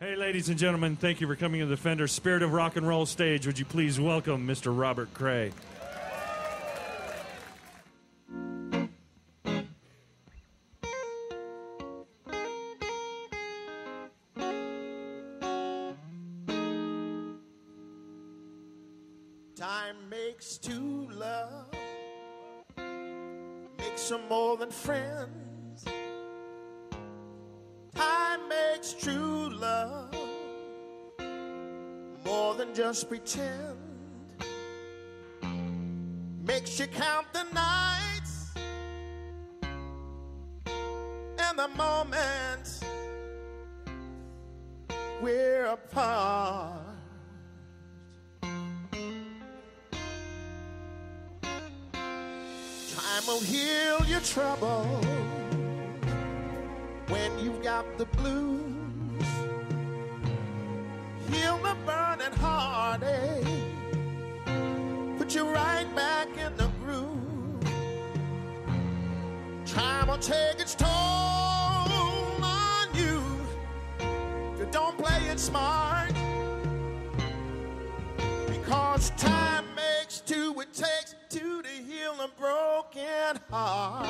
Hey, ladies and gentlemen, thank you for coming to the Fender Spirit of Rock and Roll stage. Would you please welcome Mr. Robert Cray. Time makes two love, makes them more than friends. Time makes true love, more than just pretend. Makes you count the nights and the moments we're apart. Time will heal your trouble when you've got the blues. Heal the burning heartache, put you right back in the groove. Time will take its toll on you if you don't play it smart. Because time makes two, it takes two to heal a broken heart.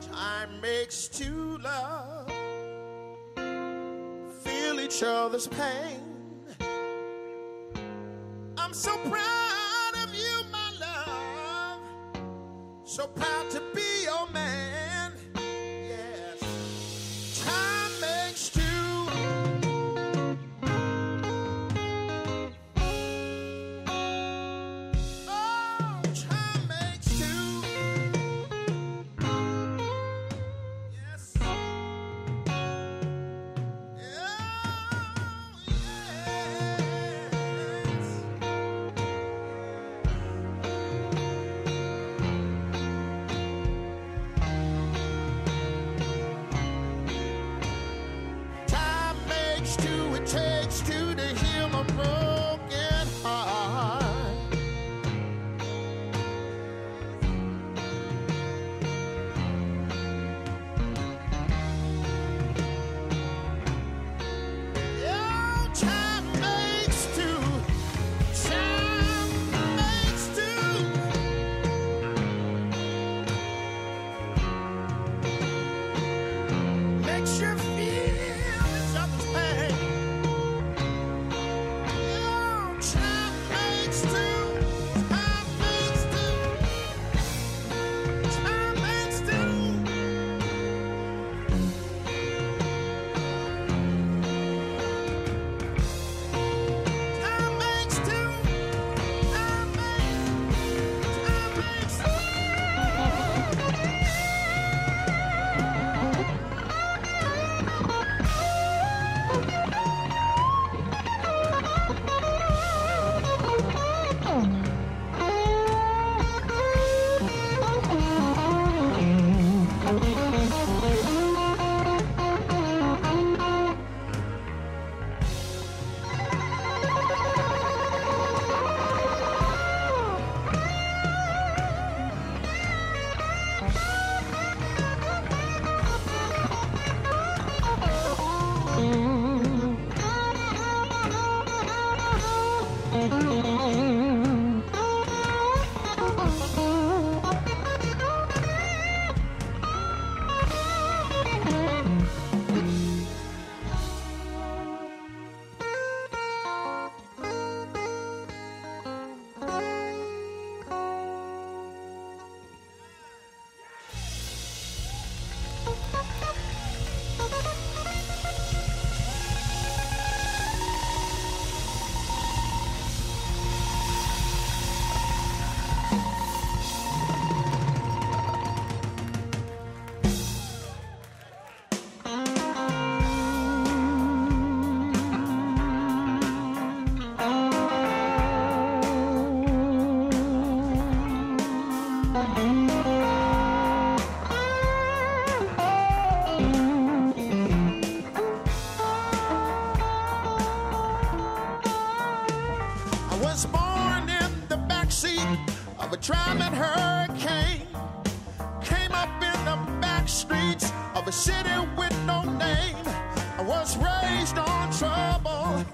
Time makes two love, feel each other's pain. I'm so proud of you, my love, so proud to be your man. Yes, time makes two. Oh, time makes two. Takes two to heal a broken heart. Yeah, time makes two. Time makes two. Makes you feel each other's pain. streets of a city with no name. I was raised on trouble.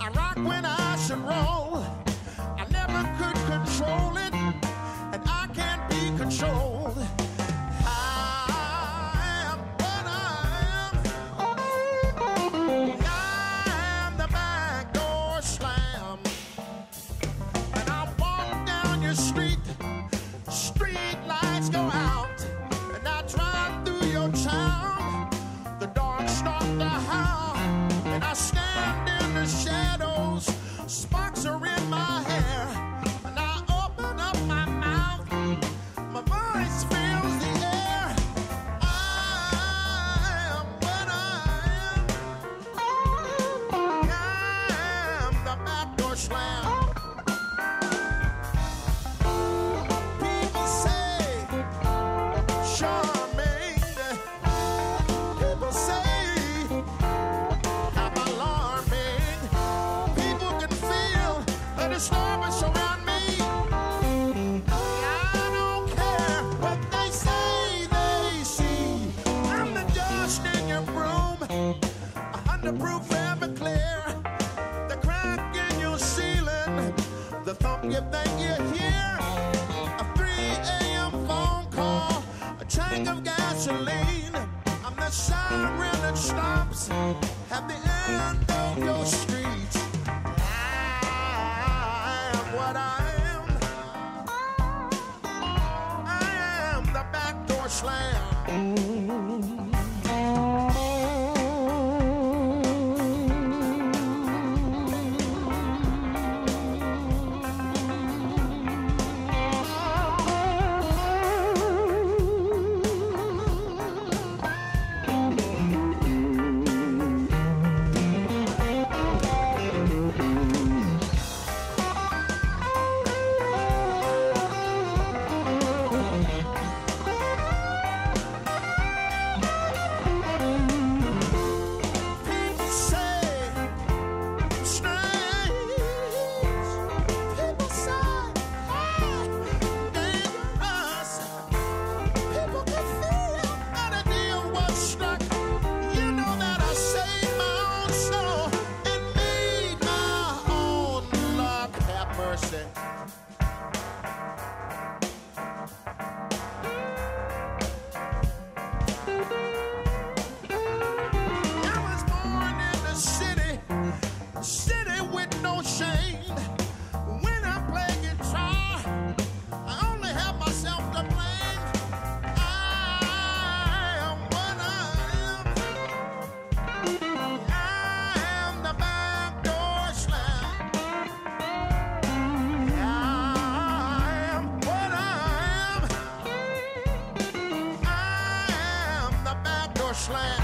I rock when I should roll. I never could control it, and I can't be controlled. I am what I am. I am the back door slam. And I walk down your street, street lights go out, and I drive through your town. The dogs start to howl, and I stand in the shadows. Sparks are in my hair, and I open up my mouth. My voice fills the air. I am what I am. I am the backdoor slam. Disturbance around me. I don't care what they say, they see. I'm the dust in your room, 100 proof ever clear. The crack in your ceiling, the thump you think you hear. A 3 AM phone call, a tank of gasoline. I'm the siren that stops at the end of your street. But I am the backdoor slam. Slam.